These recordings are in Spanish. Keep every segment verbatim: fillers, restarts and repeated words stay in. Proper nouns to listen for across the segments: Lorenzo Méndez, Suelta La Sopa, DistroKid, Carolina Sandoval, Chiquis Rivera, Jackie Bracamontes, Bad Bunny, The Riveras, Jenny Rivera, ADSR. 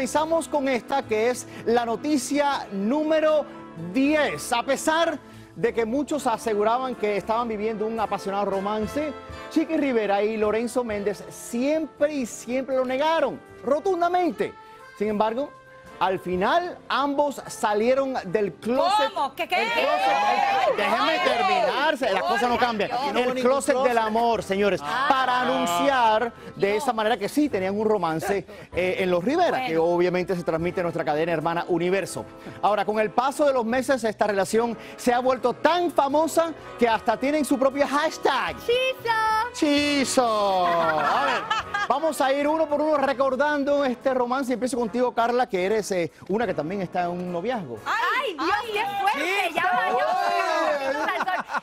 comenzamos con esta, que es la noticia número diez. A pesar de que muchos aseguraban que estaban viviendo un apasionado romance, Chiquis Rivera y Lorenzo Méndez siempre y siempre lo negaron, rotundamente. Sin embargo, al final, ambos salieron del closet. ¿Cómo? ¿Qué, qué? El closet, el, déjeme terminarse, las cosas no cambian. El closet del amor, señores, ah, para anunciar de no. esa manera que sí tenían un romance eh, en los Rivera, bueno, que obviamente se transmite en nuestra cadena hermana Universo. Ahora, con el paso de los meses, esta relación se ha vuelto tan famosa que hasta tienen su propio hashtag. ¡Chiso! ¡Chiso! A ver, vamos a ir uno por uno recordando este romance. Empiezo contigo, Carla, que eres una que también está en un noviazgo. ¡Ay, Dios, ay, qué fuerte! Ya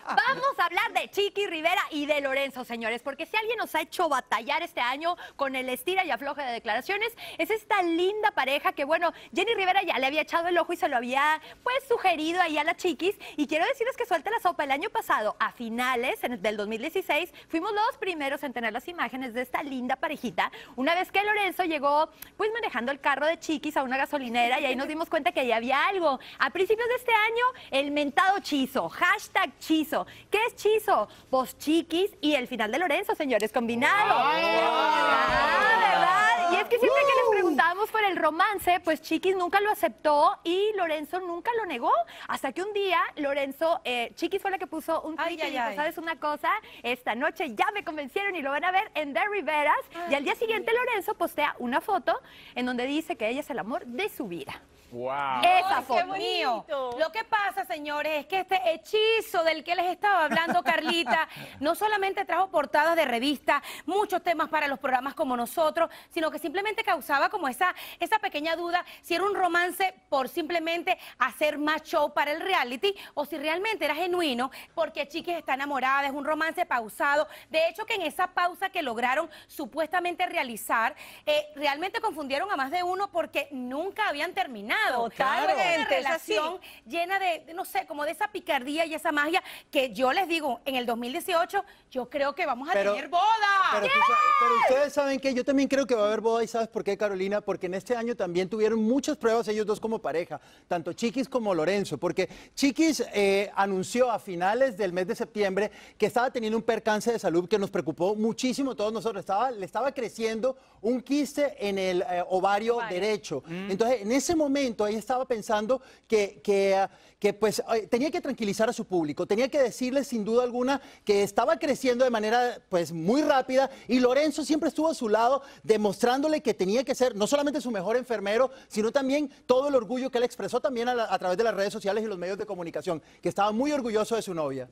vamos a hablar de Chiquis Rivera y de Lorenzo, señores, porque si alguien nos ha hecho batallar este año con el estira y afloje de declaraciones, es esta linda pareja que, bueno, Jenny Rivera ya le había echado el ojo y se lo había, pues, sugerido ahí a la Chiquis. Y quiero decirles que suelta la sopa. El año pasado, a finales del dos mil dieciséis, fuimos los primeros en tener las imágenes de esta linda parejita, una vez que Lorenzo llegó, pues, manejando el carro de Chiquis a una gasolinera, y ahí nos dimos cuenta que ahí había algo. A principios de este año, el mentado chizo, hashtag chizo. ¿Qué es chizo? Pues Chiquis y el final de Lorenzo, señores, combinado. ¡Ay! Ah, ¿verdad? Y es que siempre que les preguntábamos por el romance, pues Chiquis nunca lo aceptó y Lorenzo nunca lo negó. Hasta que un día, Lorenzo, eh, Chiquis fue la que puso un tweet y dijo, ¿sabes una cosa? Esta noche ya me convencieron y lo van a ver en The Riveras. Ay, y al día siguiente, Lorenzo postea una foto en donde dice que ella es el amor de su vida. Wow. Esa foto. Qué bonito. Lo que pasa, señores, es que este hechizo del que les estaba hablando Carlita no solamente trajo portadas de revista, muchos temas para los programas como nosotros, sino que simplemente causaba como esa, esa pequeña duda si era un romance por simplemente hacer más show para el reality o si realmente era genuino, porque Chiquis está enamorada, es un romance pausado. De hecho, que en esa pausa que lograron supuestamente realizar, eh, realmente confundieron a más de uno porque nunca habían terminado. Totalmente, una relación llena de, no sé, como de esa picardía y esa magia que yo les digo, en el dos mil dieciocho yo creo que vamos a pero, tener boda. Pero, yes. tú, pero ustedes saben que yo también creo que va a haber boda, y ¿sabes por qué, Carolina? Porque en este año también tuvieron muchas pruebas ellos dos como pareja, tanto Chiquis como Lorenzo, porque Chiquis eh, anunció a finales del mes de septiembre que estaba teniendo un percance de salud que nos preocupó muchísimo todos nosotros. Estaba, le estaba creciendo un quiste en el eh, ovario, ovario derecho. Mm. Entonces, en ese momento ella estaba pensando que, que, que pues, tenía que tranquilizar a su público, tenía que decirles sin duda alguna que estaba creciendo de manera pues, muy rápida, y Lorenzo siempre estuvo a su lado demostrándole que tenía que ser no solamente su mejor enfermero, sino también todo el orgullo que él expresó también a, la, a través de las redes sociales y los medios de comunicación, que estaba muy orgulloso de su novia.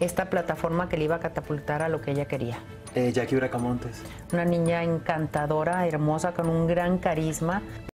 Esta plataforma que le iba a catapultar a lo que ella quería. Eh, Jackie Bracamontes. Una niña encantadora, hermosa, con un gran carisma.